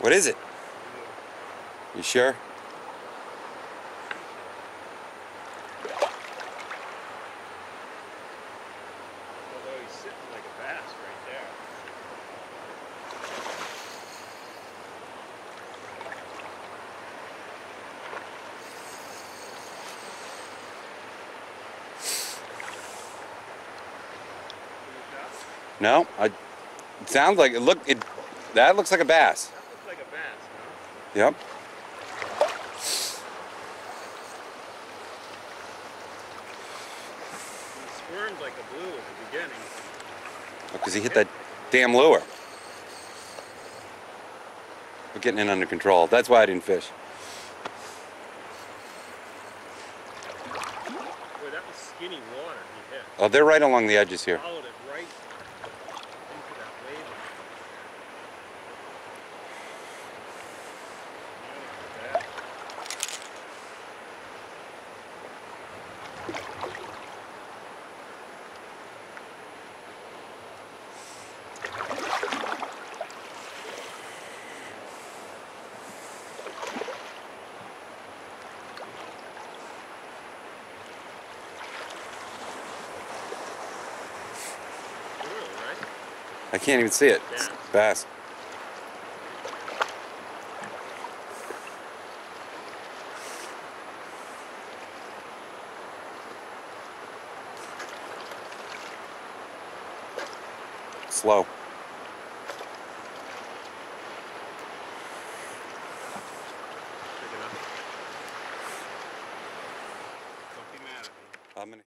What is it? You sure? Although he's sitting like a bass right there. No, it sounds like it. Look, that looks like a bass. Yep. He squirmed like a blue at the beginning. Because he hit that damn lure. We're getting it under control. That's why I didn't fish. Boy, that was skinny water he hit. Oh, they're right along the edges here. I can't even see it. It's bass. Slow.